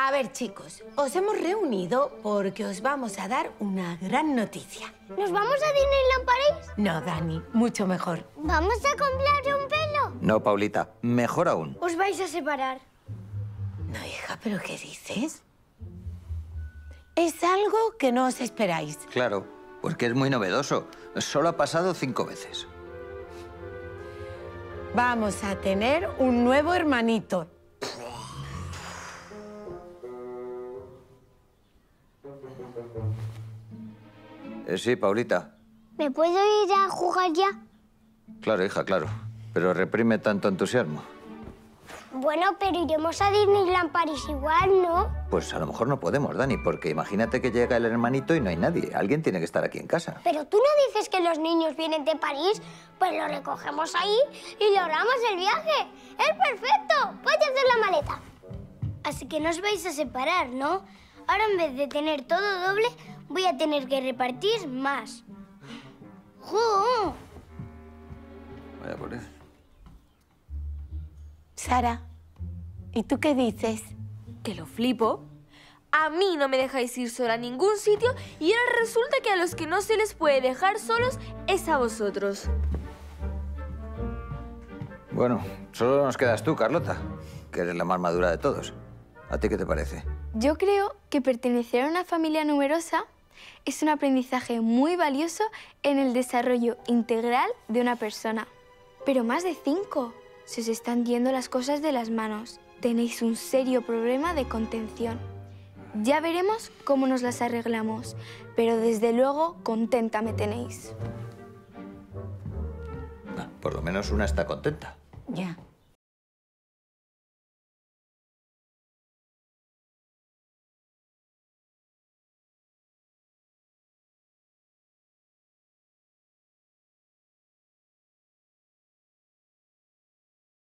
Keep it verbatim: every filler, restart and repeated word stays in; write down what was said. A ver, chicos, os hemos reunido porque os vamos a dar una gran noticia. ¿Nos vamos a Disneyland París? No, Dani, mucho mejor. ¿Vamos a comprarle un pelo? No, Paulita, mejor aún. Os vais a separar. No, hija, ¿pero qué dices? Es algo que no os esperáis. Claro, porque es muy novedoso. Solo ha pasado cinco veces. Vamos a tener un nuevo hermanito. Sí, Paulita. ¿Me puedo ir a jugar ya? Claro, hija, claro. Pero reprime tanto entusiasmo. Bueno, pero iremos a Disneyland París igual, ¿no? Pues a lo mejor no podemos, Dani, porque imagínate que llega el hermanito y no hay nadie. Alguien tiene que estar aquí en casa. Pero tú no dices que los niños vienen de París, pues lo recogemos ahí y logramos el viaje. ¡Es perfecto! Voy a hacer la maleta. Así que no os vais a separar, ¿no? Ahora, en vez de tener todo doble, voy a tener que repartir más. ¡Jo! Voy a por eso. Sara, ¿y tú qué dices? Que lo flipo. A mí no me dejáis ir sola a ningún sitio y ahora resulta que a los que no se les puede dejar solos es a vosotros. Bueno, solo nos quedas tú, Carlota, que eres la más madura de todos. ¿A ti qué te parece? Yo creo que pertenecer a una familia numerosa es un aprendizaje muy valioso en el desarrollo integral de una persona. Pero más de cinco. Se os están yendo las cosas de las manos. Tenéis un serio problema de contención. Ya veremos cómo nos las arreglamos, pero desde luego contenta me tenéis. Ah, por lo menos una está contenta. Ya.